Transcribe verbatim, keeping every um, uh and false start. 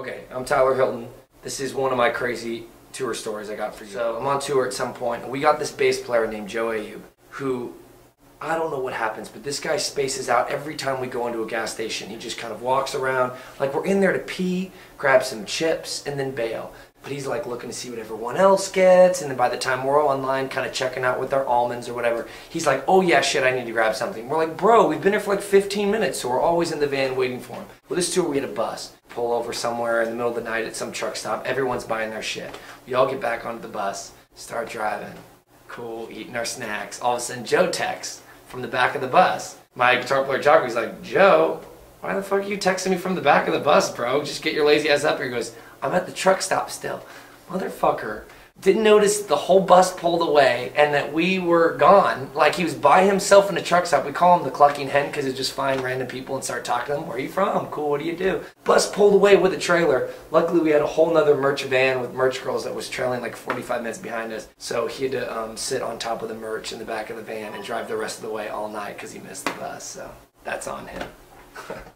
Okay, I'm Tyler Hilton. This is one of my crazy tour stories I got for you. So I'm on tour at some point, and we got this bass player named Joe Ayoub, who, I don't know what happens, but this guy spaces out every time we go into a gas station. He just kind of walks around, like we're in there to pee, grab some chips, and then bail. But he's like looking to see what everyone else gets, and then by the time we're online kind of checking out with our almonds or whatever, he's like, oh yeah, shit, I need to grab something. We're like, bro, we've been here for like fifteen minutes, so we're always in the van waiting for him. Well, this tour, we had a bus. Pull over somewhere in the middle of the night at some truck stop. Everyone's buying their shit. We all get back onto the bus, start driving. Cool, eating our snacks. All of a sudden, Joe texts from the back of the bus. My guitar player, Jocko, he's like, Joe, why the fuck are you texting me from the back of the bus, bro? Just get your lazy ass up here. He goes, I'm at the truck stop still. Motherfucker. Didn't notice the whole bus pulled away and that we were gone. Like, he was by himself in a truck stop. We call him the clucking hen because it's just find random people and start talking to them. Where are you from? Cool, what do you do? Bus pulled away with a trailer. Luckily, we had a whole nother merch van with merch girls that was trailing like forty-five minutes behind us. So he had to um, sit on top of the merch in the back of the van and drive the rest of the way all night because he missed the bus. So that's on him.